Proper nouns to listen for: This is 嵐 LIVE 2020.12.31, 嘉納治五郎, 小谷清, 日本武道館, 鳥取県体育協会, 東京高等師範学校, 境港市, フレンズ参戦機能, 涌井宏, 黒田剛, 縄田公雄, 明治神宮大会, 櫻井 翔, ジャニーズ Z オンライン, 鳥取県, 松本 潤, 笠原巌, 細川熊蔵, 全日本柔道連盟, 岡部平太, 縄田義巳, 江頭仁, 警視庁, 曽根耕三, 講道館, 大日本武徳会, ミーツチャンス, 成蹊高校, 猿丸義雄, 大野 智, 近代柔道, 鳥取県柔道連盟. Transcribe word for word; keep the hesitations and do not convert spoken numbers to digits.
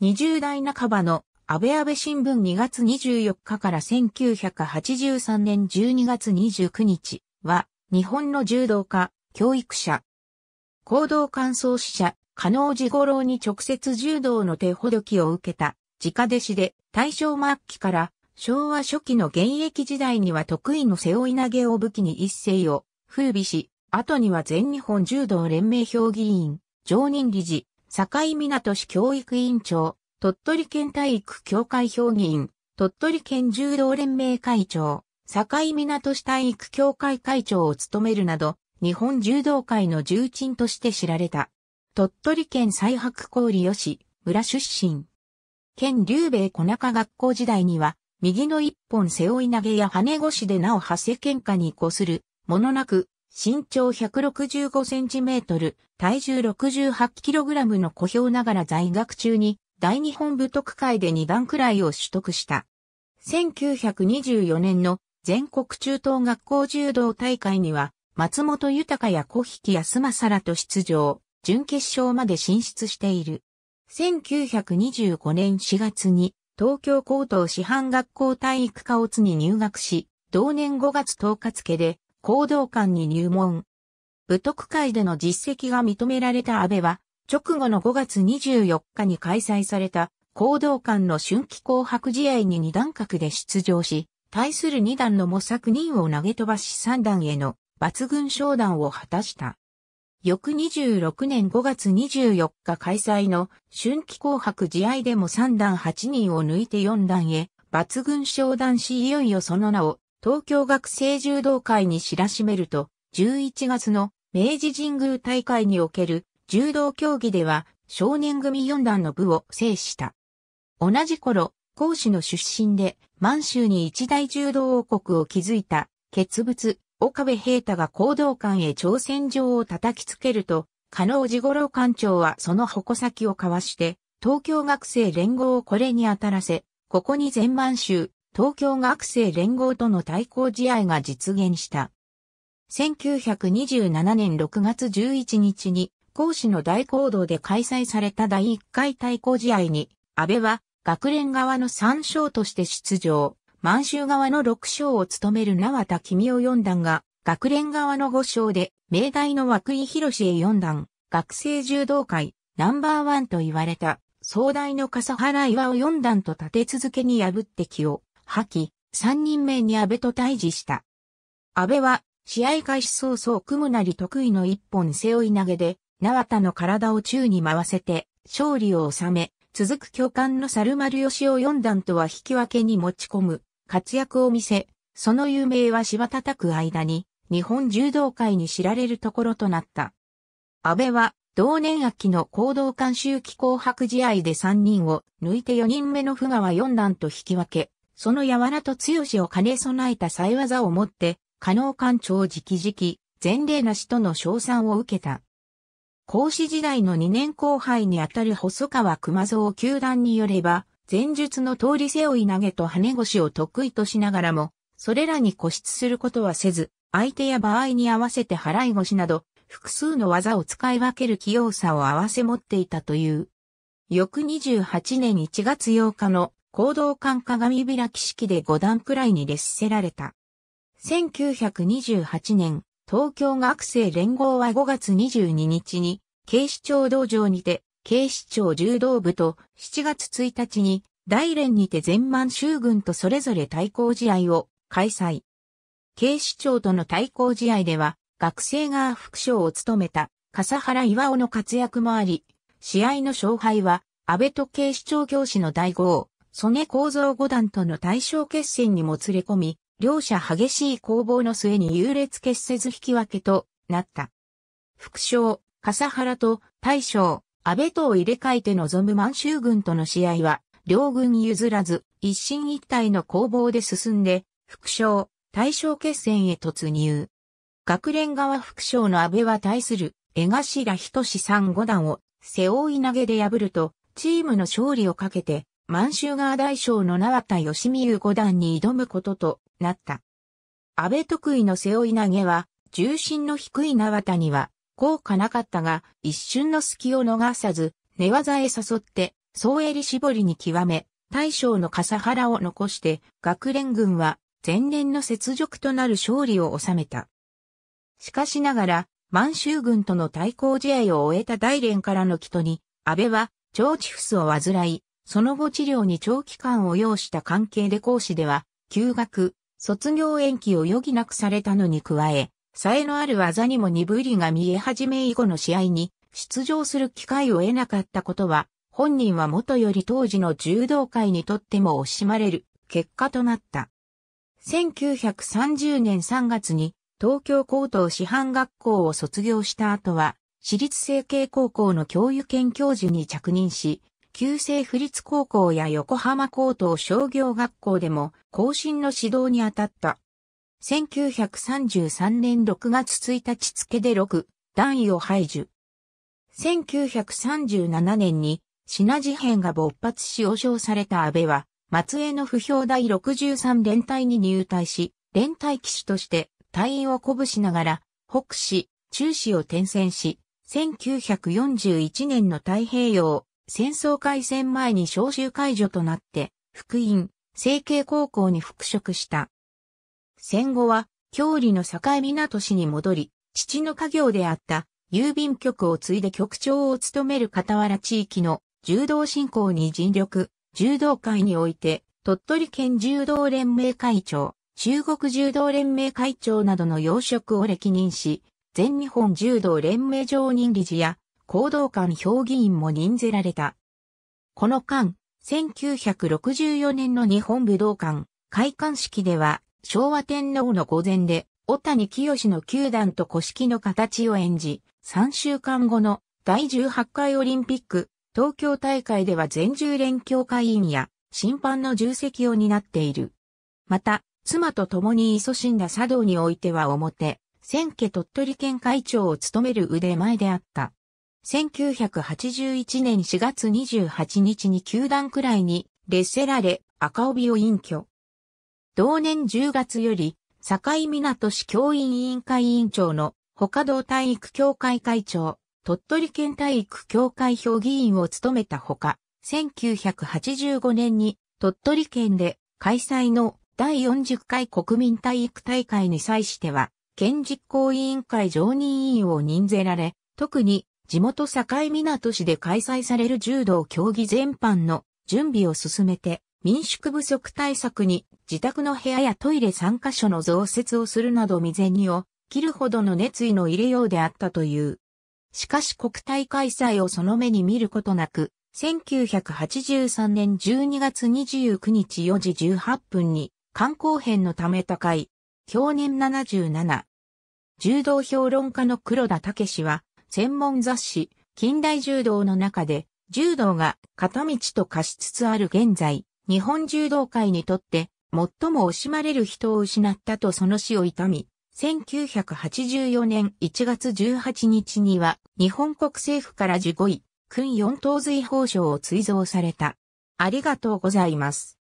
にじゅう代半ばのあべあべ新聞にがつにじゅうよっかからせんきゅうひゃくはちじゅうさんねんじゅうにがつにじゅうくにちは日本の柔道家、教育者、講道館創始者、嘉納治五郎に直接柔道の手ほどきを受けた直弟子で大正末期から昭和初期の現役時代には得意の背負い投げを武器に一世を風靡し、後には全日本柔道連盟評議員、常任理事、境港市教育委員長、鳥取県体育協会評議員、鳥取県柔道連盟会長、境港市体育協会会長を務めるなど、日本柔道界の重鎮として知られた。鳥取県西白郡吉村出身。県立兵衛小中学校時代には、右の一本背負い投げや跳ね腰でなお長谷健家にこするものなく、身長ひゃくろくじゅうごセンチメートル、体重ろくじゅうはちキログラムの小兵ながら在学中に、大日本武徳会でにだんくらいを取得した。せんきゅうひゃくにじゅうよねんの全国中等学校柔道大会には松本豊や小引康正らと出場、準決勝まで進出している。せんきゅうひゃくにじゅうごねんしがつに東京高等師範学校体育科乙に入学し、同年ごがつ統括家で講道館に入門。武徳会での実績が認められた安倍は、直後のごがつにじゅうよっかに開催された講道館の春季紅白試合に二段格で出場し、対する二段の模索人を投げ飛ばし三段への抜群昇段を果たした。翌にじゅうろくねんごがつにじゅうよっか開催の春季紅白試合でも三段はちにんを抜いて四段へ抜群昇段し、いよいよその名を東京学生柔道会に知らしめると、じゅういちがつの明治神宮大会における柔道競技では少年組よん段の部を制した。同じ頃、杭州の出身で満州に一大柔道王国を築いた傑物、岡部平太が講道館へ挑戦状を叩きつけると、嘉納治五郎館長はその矛先をかわして、東京学生連合をこれに当たらせ、ここに全満州、東京学生連合との対抗試合が実現した。せんきゅうひゃくにじゅうななねんろくがつじゅういちにちに、杭州の大講堂で開催されただいいっかい対抗試合に、安倍は学連側のさんしょうとして出場、満州側のろくしょうを務める縄田公雄よん段が、学連側のごしょうで、明大の涌井宏へよん段、学生柔道界ナンバーワンと言われた、早大の笠原巌をよん段と立て続けに破って気を吐き、さんにんめに安倍と対峙した。安倍は、試合開始早々組むなり得意の一本背負い投げで、縄田の体を宙に回せて勝利を収め、続く巨漢の猿丸義雄よん段とは引き分けに持ち込む活躍を見せ、その有名は柴叩く間に日本柔道界に知られるところとなった。安倍は同年秋の講道館秋季紅白試合でさんにんを抜いてよにんめの富川よん段と引き分け、その柔らと強しを兼ね備えた才技をもって、嘉納館長直々、前例なしとの称賛を受けた。講師時代のにねんこうはいにあたる細川熊蔵球団によれば、前述の通り背負い投げと跳ね腰を得意としながらも、それらに固執することはせず、相手や場合に合わせて払い腰など、複数の技を使い分ける器用さを併せ持っていたという。翌にじゅうはちねんいちがつようかの講道館鏡開き式でご段くらいに劣せられた。せんきゅうひゃくにじゅうはちねん、東京学生連合はごがつにじゅうににちに警視庁道場にて警視庁柔道部としちがつついたちに大連にて全満州軍とそれぞれ対抗試合を開催。警視庁との対抗試合では学生が副将を務めた笠原巌の活躍もあり、試合の勝敗は安倍と警視庁教師の大豪、曽根耕三五段との大将決戦にもつれ込み、両者激しい攻防の末に優劣決せず引き分けとなった。副将、笠原と大将、安倍とを入れ替えて臨む満州軍との試合は、両軍譲らず、一進一退の攻防で進んで、副将、大将決戦へ突入。学連側副将の安倍は対する、江頭仁さん五段を、背負い投げで破ると、チームの勝利をかけて、満州側大将の縄田義巳五段に挑むことと、なった。安倍得意の背負い投げは、重心の低い縄田には、効果なかったが、一瞬の隙を逃さず、寝技へ誘って、総襟絞りに極め、大将の笠原を残して、楽蓮軍は前年の雪辱となる勝利を収めた。しかしながら、満州軍との対抗試合を終えた大連からの帰途に、安倍は腸チフスを患い、その後治療に長期間を要した関係で講師では、休学、卒業延期を余儀なくされたのに加え、冴えのある技にも鈍りが見え始め以後の試合に出場する機会を得なかったことは、本人はもとより当時の柔道界にとっても惜しまれる結果となった。せんきゅうひゃくさんじゅうねんさんがつに東京高等師範学校を卒業した後は、私立成蹊高校の教諭兼教授に着任し、旧制府立高校や横浜高等商業学校でも後進の指導に当たった。せんきゅうひゃくさんじゅうさんねんろくがつついたち付でろく段位を排除。せんきゅうひゃくさんじゅうななねんに品事変が勃発し押傷された安倍は、松江の不評第ろくじゅうさん連隊に入隊し、連隊騎手として隊員を鼓舞しながら、北師、中師を転戦し、せんきゅうひゃくよんじゅういちねんの太平洋戦争開戦前に召集解除となって、福音、成蹊高校に復職した。戦後は、郷里の境港市に戻り、父の家業であった郵便局を継いで局長を務める傍ら地域の柔道振興に尽力、柔道界において、鳥取県柔道連盟会長、中国柔道連盟会長などの要職を歴任し、全日本柔道連盟常任理事や、講道館評議員も任ぜられた。この間、せんきゅうひゃくろくじゅうよねんの日本武道館、開館式では、昭和天皇の御前で、小谷清の九段と古式の形を演じ、さんしゅうかんごのだいじゅうはちかいオリンピック、東京大会では全柔連協会員や、審判の重責を担っている。また、妻と共に勤しんだ茶道においては表、千家鳥取県会長を務める腕前であった。せんきゅうひゃくはちじゅういちねんしがつにじゅうはちにちに球団くらいに劣せられ赤帯を隠居。同年じゅうがつより境港市教員委員会委員長の他道体育協会会長、鳥取県体育協会評議員を務めたほか、せんきゅうひゃくはちじゅうごねんに鳥取県で開催のだいよんじゅっかい国民体育大会に際しては、県実行委員会常任委員を任ぜられ、特に地元境港市で開催される柔道競技全般の準備を進めて民宿不足対策に自宅の部屋やトイレさんかしょの増設をするなど未然にを切るほどの熱意の入れようであったという。しかし国体開催をその目に見ることなく、せんきゅうひゃくはちじゅうさんねんじゅうにがつにじゅうくにちよじじゅうはっぷんに肝硬変のため他界、享年ななじゅうなな。柔道評論家の黒田剛氏は、専門雑誌、近代柔道の中で、柔道が片道と化しつつある現在、日本柔道界にとって、最も惜しまれる人を失ったとその死を悼み、せんきゅうひゃくはちじゅうよねんいちがつじゅうはちにちには、日本国政府からじゅうごい、勲四等瑞宝章を追贈された。ありがとうございます。